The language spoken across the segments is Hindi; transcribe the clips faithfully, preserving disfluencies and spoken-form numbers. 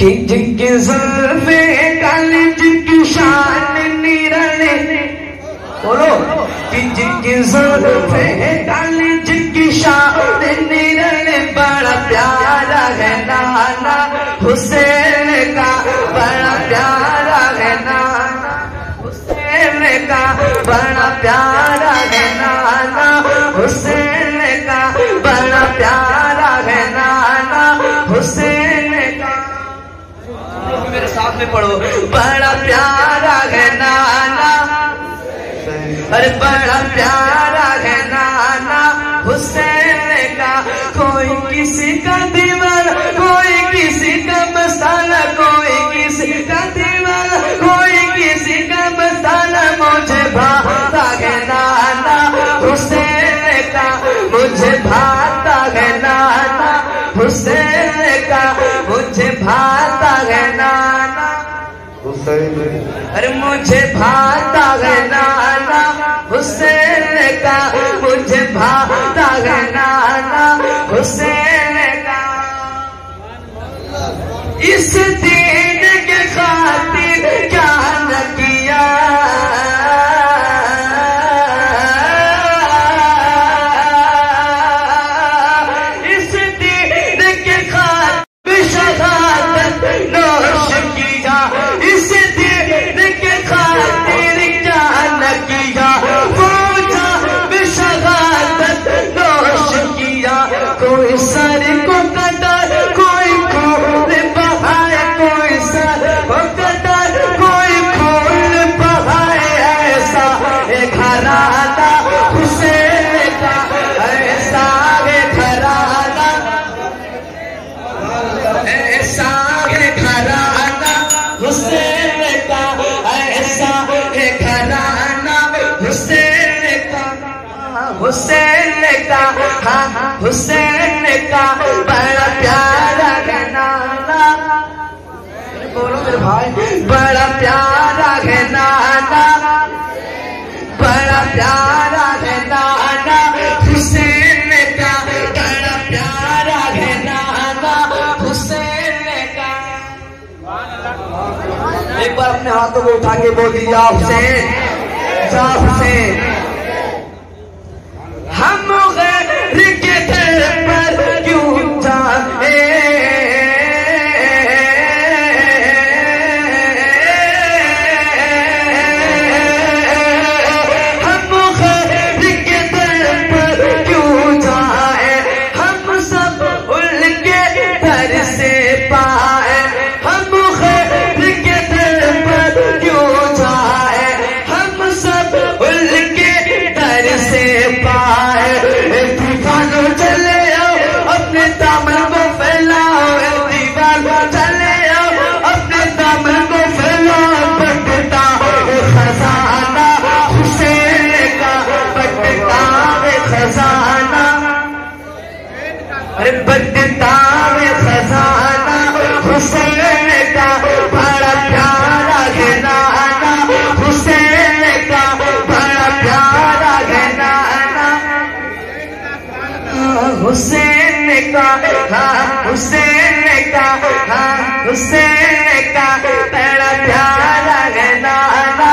कि जिनके ज़ल्फ़े काले जिनकी शान निराले, बोलो कि जिनके ज़ल्फ़े काले जिनकी शान निराले, बड़ा प्यारा है नाना हुसैन का, बड़ा प्यारा है नाना हुसैन का, बड़ा प्यारा है नाना हुसैन का, बड़ा प्यारा है नाना हुसैन का। मेरे साथ में पढ़ो, बड़ा प्यारा है नाना, अरे बड़ा प्यारा है नाना हुसैन का। कोई किसी का दीवार, कोई किसी का मसाला, कोई किसी का दीवार, कोई किसी का मसाला, मुझे भाता है नाना हुसैन का, मुझे भाता है नाना हुसैन का, मुझे भाता है नाना हुसैन, अरे मुझे भाता है नाना हुसैन का, मुझे भाता है नाना हुसैन का। इस दीन के खातिर क्या न किया, इस दीन के खातिर शहादत नोश किया, इस दीन के खातिर क्या न किया, वो जब शहादत नोश किया। कोई सर को कदर, कोई खून बहाए, कोई सर को कदर, कोई खून बहाए, ऐसा है घराना हुसैन का, ऐसा है घराना, ऐसा है घराना हुसैन का, ऐसा है घराना हुसैन का, हुसैन का, हाँ हुसैन का, बड़ा प्यारा है नाना। बोलो मेरे भाई, बड़ा प्यारा है नाना, बड़ा प्यारा है नाना हुसैन का, बड़ा प्यारा है नाना हुसैन का। एक बार अपने हाथों को उठा के बोल दीजिए, हुसैन जा हुसैन। हम हुसैन का, हाँ हुसैन का, हाँ हुसैन का, बड़ा प्यारा है नाना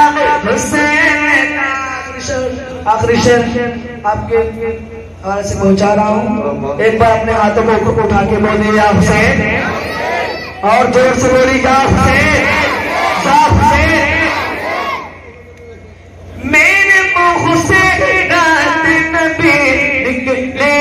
हुसैन का। आखिरी शेर आपके हवाले से पहुंचा रहा हूँ। एक बार अपने हाथों को उठा के बोले, या हुसैन, और जोर से बोली जा हुसैन, जा हुसैन। मेरे मुँह से रात नबी निकले,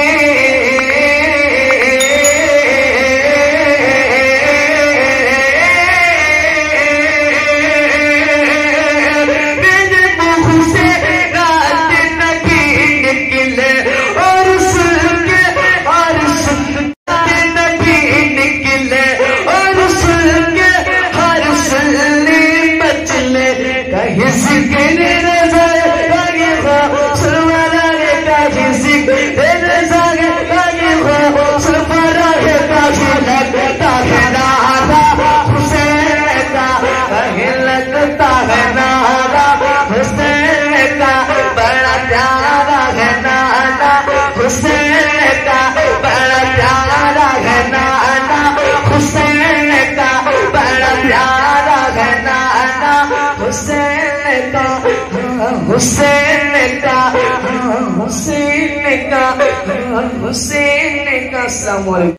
का हुसैन का हुसैन का हुसैन का सलाम।